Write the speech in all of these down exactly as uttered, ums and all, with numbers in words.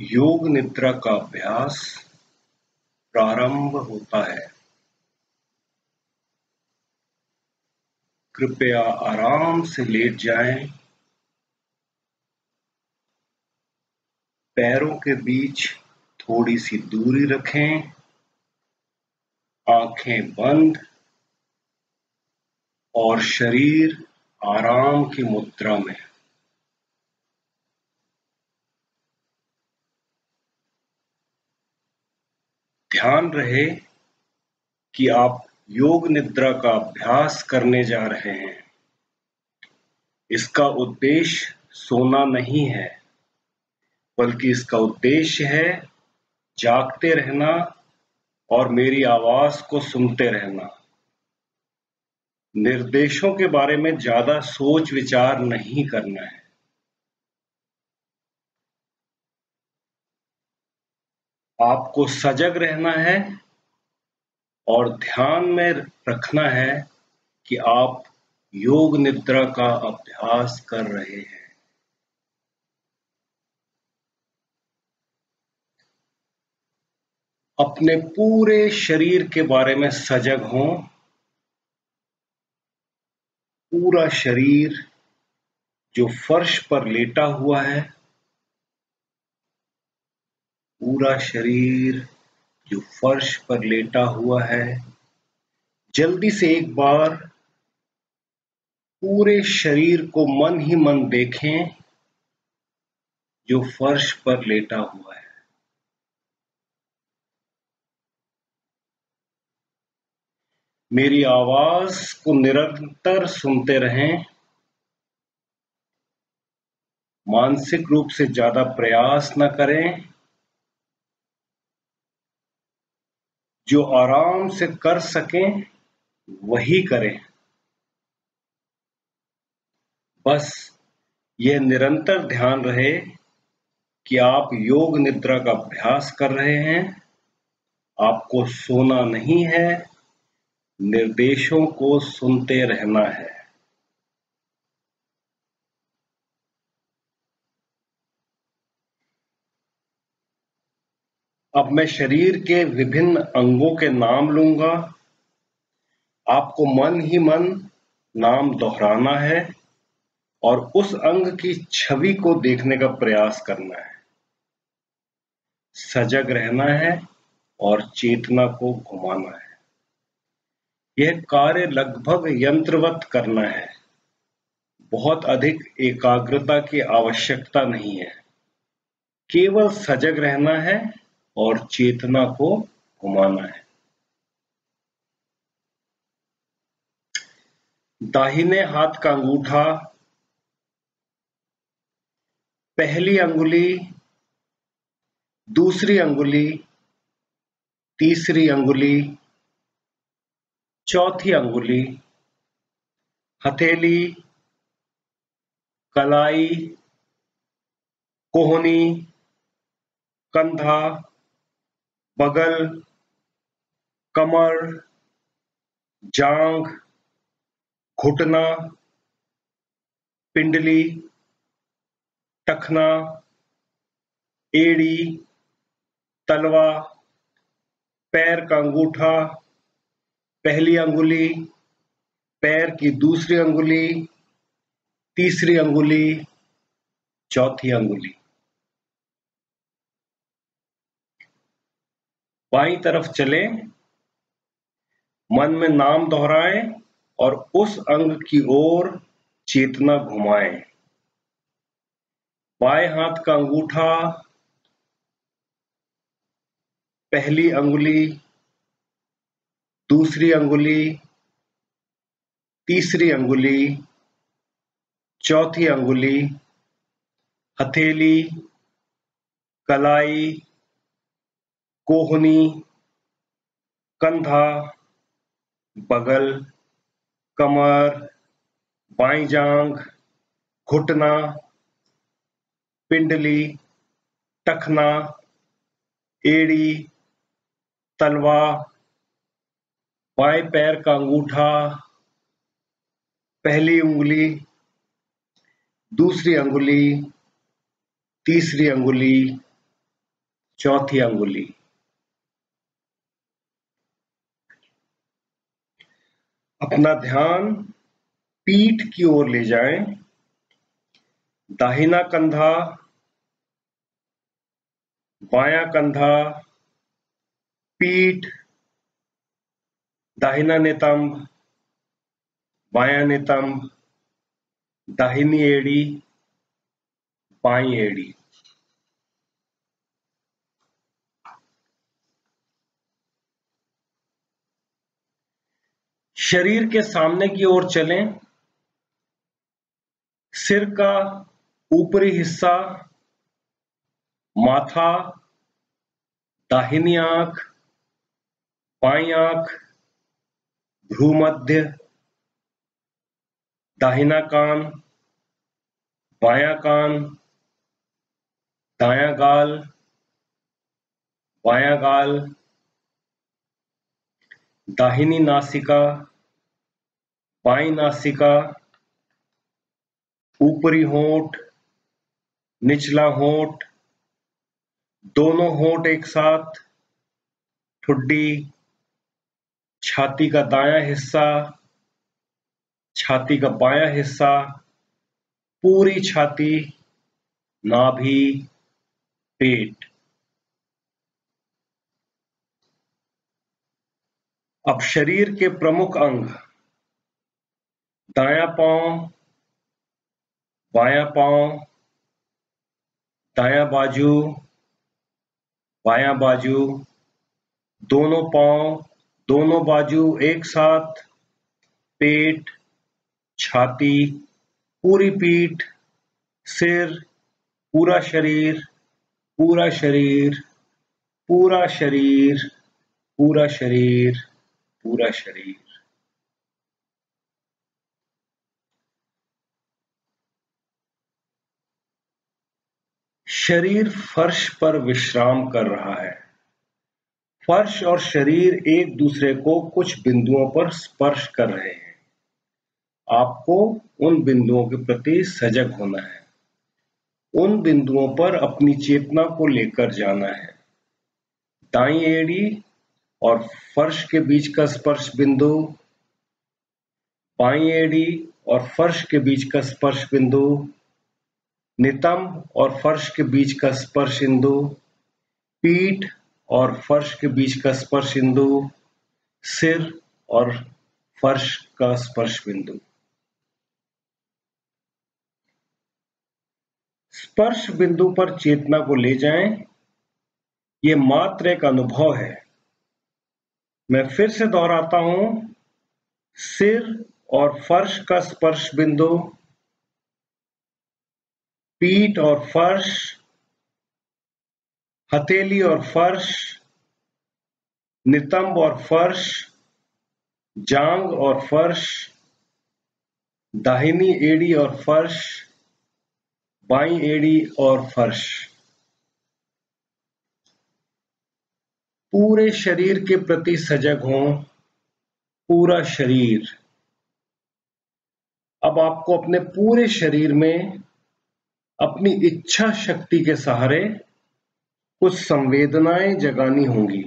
योग निद्रा का अभ्यास प्रारंभ होता है। कृपया आराम से लेट जाएं, पैरों के बीच थोड़ी सी दूरी रखें, आंखें बंद और शरीर आराम की मुद्रा में। ध्यान रहे कि आप योग निद्रा का अभ्यास करने जा रहे हैं। इसका उद्देश्य सोना नहीं है, बल्कि इसका उद्देश्य है जागते रहना और मेरी आवाज को सुनते रहना। निर्देशों के बारे में ज्यादा सोच विचार नहीं करना है। आपको सजग रहना है और ध्यान में रखना है कि आप योग निद्रा का अभ्यास कर रहे हैं। अपने पूरे शरीर के बारे में सजग हों। पूरा शरीर जो फर्श पर लेटा हुआ है, पूरा शरीर जो फर्श पर लेटा हुआ है, जल्दी से एक बार पूरे शरीर को मन ही मन देखें जो फर्श पर लेटा हुआ है। मेरी आवाज को निरंतर सुनते रहें। मानसिक रूप से ज्यादा प्रयास न करें। जो आराम से कर सकें वही करें। बस यह निरंतर ध्यान रहे कि आप योग निद्रा का अभ्यास कर रहे हैं। आपको सोना नहीं है, निर्देशों को सुनते रहना है। अब मैं शरीर के विभिन्न अंगों के नाम लूंगा। आपको मन ही मन नाम दोहराना है और उस अंग की छवि को देखने का प्रयास करना है। सजग रहना है और चेतना को घुमाना है। यह कार्य लगभग यंत्रवत करना है। बहुत अधिक एकाग्रता की आवश्यकता नहीं है। केवल सजग रहना है और चेतना को घुमाना है। दाहिने हाथ का अंगूठा, पहली अंगुली, दूसरी अंगुली, तीसरी अंगुली, चौथी अंगुली, हथेली, कलाई, कोहनी, कंधा, बगल, कमर, जांघ, घुटना, पिंडली, टखना, एड़ी, तलवा, पैर का अंगूठा, पहली अंगुली, पैर की दूसरी अंगुली, तीसरी अंगुली, चौथी अंगुली। बाईं तरफ चलें, मन में नाम दोहराएं और उस अंग की ओर चेतना घुमाएं। बाएं हाथ का अंगूठा, पहली अंगुली, दूसरी अंगुली, तीसरी अंगुली, चौथी अंगुली, हथेली, कलाई, कोहनी, कंधा, बगल, कमर, बाईं जांघ, घुटना, पिंडली, टखना, एड़ी, तलवा, बाएं पैर का अंगूठा, पहली उंगली, दूसरी अंगुली, तीसरी अंगुली, चौथी अंगुली। अपना ध्यान पीठ की ओर ले जाएं, दाहिना कंधा, बायां कंधा, पीठ, दाहिना नितंब, बायां नितंब, दाहिनी एड़ी, बाईं एड़ी। शरीर के सामने की ओर चलें, सिर का ऊपरी हिस्सा, माथा, दाहिनी आंख, बाईं आंख, भ्रूमध्य, दाहिना कान, बायां कान, दायां गाल, बायां गाल, दाहिनी नासिका, बाईं नासिका, ऊपरी होंठ, निचला होंठ, दोनों होंठ एक साथ, ठुड्डी, छाती का दायां हिस्सा, छाती का बायां हिस्सा, पूरी छाती, नाभि, पेट। अब शरीर के प्रमुख अंग, दायां पांव, बायां पांव, दायां बाजू, बायां बाजू, दोनों पांव, दोनों बाजू एक साथ, पेट, छाती, पूरी पीठ, सिर, पूरा शरीर, पूरा शरीर, पूरा शरीर, पूरा शरीर, पूरा शरीर। शरीर फर्श पर विश्राम कर रहा है। फर्श और शरीर एक दूसरे को कुछ बिंदुओं पर स्पर्श कर रहे हैं। आपको उन बिंदुओं के प्रति सजग होना है, उन बिंदुओं पर अपनी चेतना को लेकर जाना है। दाईं एड़ी और फर्श के बीच का स्पर्श बिंदु, बाईं एड़ी और फर्श के बीच का स्पर्श बिंदु, नितंब और फर्श के बीच का स्पर्श बिंदु, पीठ और फर्श के बीच का स्पर्श बिंदु, सिर और फर्श का स्पर्श बिंदु। स्पर्श बिंदु पर चेतना को ले जाएं। ये मात्र एक अनुभव है। मैं फिर से दोहराता हूं, सिर और फर्श का स्पर्श बिंदु, पीठ और फर्श, हथेली और फर्श, नितंब और फर्श, जांग और फर्श, दाहिनी एड़ी और फर्श, बाईं एड़ी और फर्श। पूरे शरीर के प्रति सजग हों, पूरा शरीर। अब आपको अपने पूरे शरीर में अपनी इच्छा शक्ति के सहारे कुछ संवेदनाएं जगानी होंगी।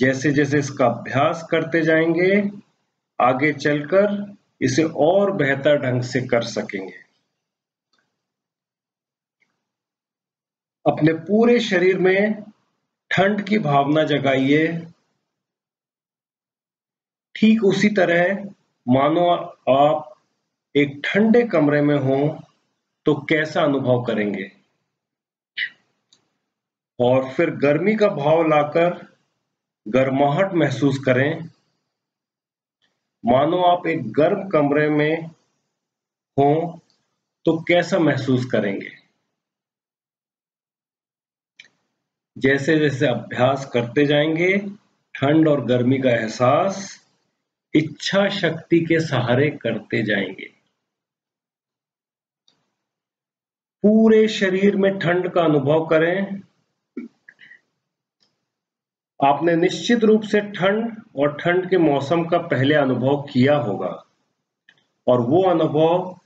जैसे जैसे इसका अभ्यास करते जाएंगे, आगे चलकर इसे और बेहतर ढंग से कर सकेंगे। अपने पूरे शरीर में ठंड की भावना जगाइए, ठीक उसी तरह मानो आप एक ठंडे कमरे में हों तो कैसा अनुभव करेंगे। और फिर गर्मी का भाव लाकर गर्माहट महसूस करें, मानो आप एक गर्म कमरे में हों तो कैसा महसूस करेंगे। जैसे जैसे अभ्यास करते जाएंगे, ठंड और गर्मी का एहसास इच्छा शक्ति के सहारे करते जाएंगे। पूरे शरीर में ठंड का अनुभव करें। आपने निश्चित रूप से ठंड और ठंड के मौसम का पहले अनुभव किया होगा और वो अनुभव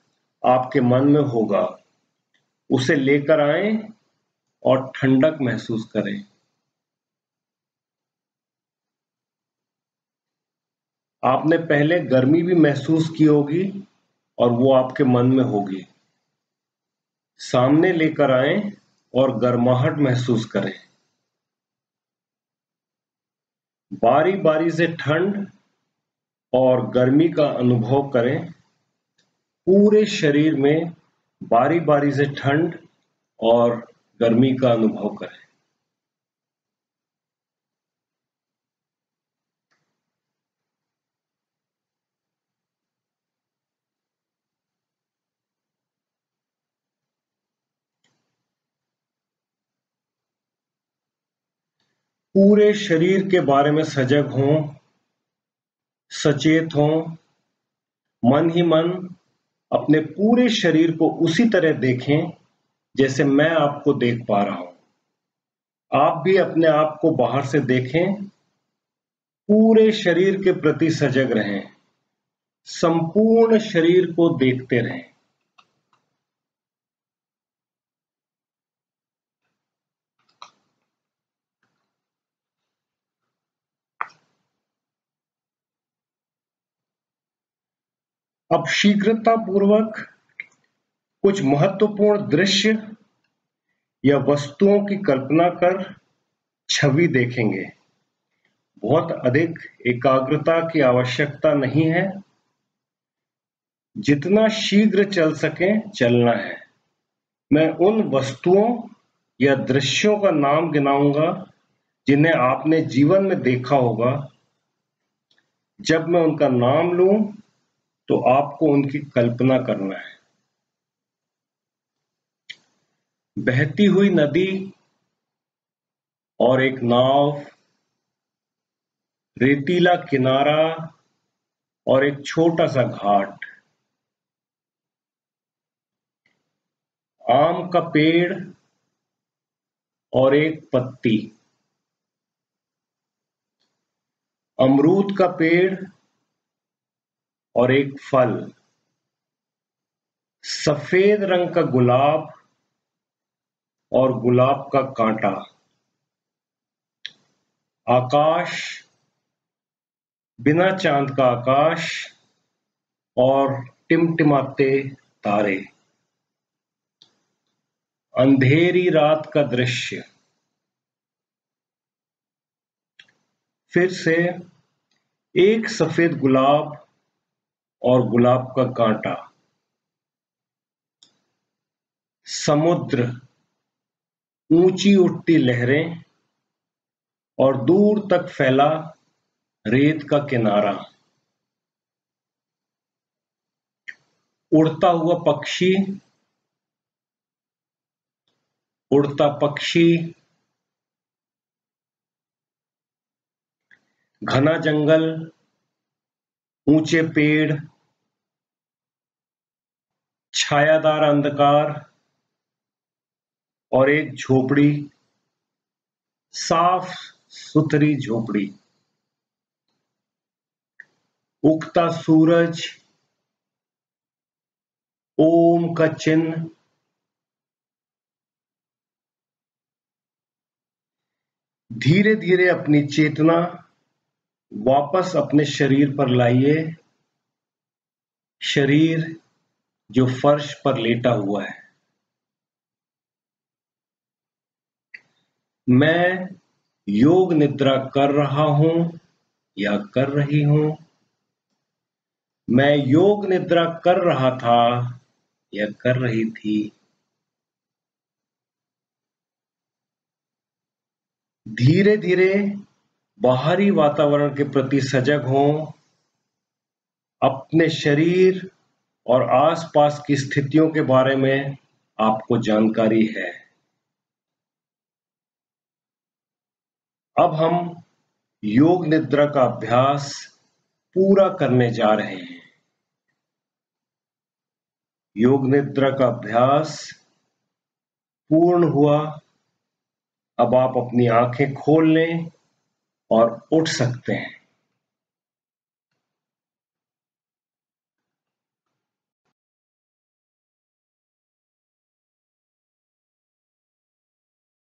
आपके मन में होगा। उसे लेकर आएं और ठंडक महसूस करें। आपने पहले गर्मी भी महसूस की होगी और वो आपके मन में होगी। सामने लेकर आएं और गर्माहट महसूस करें। बारी बारी से ठंड और गर्मी का अनुभव करें। पूरे शरीर में बारी बारी से ठंड और गर्मी का अनुभव करें। पूरे शरीर के बारे में सजग हों, सचेत हों, मन ही मन अपने पूरे शरीर को उसी तरह देखें जैसे मैं आपको देख पा रहा हूं। आप भी अपने आप को बाहर से देखें, पूरे शरीर के प्रति सजग रहें, संपूर्ण शरीर को देखते रहें। अब शीघ्रता पूर्वक कुछ महत्वपूर्ण दृश्य या वस्तुओं की कल्पना कर छवि देखेंगे। बहुत अधिक एकाग्रता की आवश्यकता नहीं है। जितना शीघ्र चल सके चलना है। मैं उन वस्तुओं या दृश्यों का नाम गिनाऊंगा जिन्हें आपने जीवन में देखा होगा। जब मैं उनका नाम लूं तो आपको उनकी कल्पना करना है। बहती हुई नदी और एक नाव, रेतीला किनारा और एक छोटा सा घाट, आम का पेड़ और एक पत्ती, अमरूद का पेड़ और एक फल, सफेद रंग का गुलाब और गुलाब का कांटा, आकाश, बिना चांद का आकाश और टिमटिमाते तारे, अंधेरी रात का दृश्य। फिर से एक सफेद गुलाब और गुलाब का कांटा, समुद्र, ऊंची उठती लहरें और दूर तक फैला रेत का किनारा, उड़ता हुआ पक्षी, उड़ता पक्षी, घना जंगल, ऊंचे पेड़, छायादार अंधकार और एक झोपड़ी, साफ सुथरी झोपड़ी, उगता सूरज, ओम का चिन्ह, धीरे धीरे अपनी चेतना वापस अपने शरीर पर लाइए। शरीर जो फर्श पर लेटा हुआ है। मैं योग निद्रा कर रहा हूं या कर रही हूं। मैं योग निद्रा कर रहा था या कर रही थी। धीरे धीरे बाहरी वातावरण के प्रति सजग हों, अपने शरीर और आसपास की स्थितियों के बारे में आपको जानकारी है। अब हम योग निद्रा का अभ्यास पूरा करने जा रहे हैं। योग निद्रा का अभ्यास पूर्ण हुआ। अब आप अपनी आंखें खोल लें और उठ सकते हैं।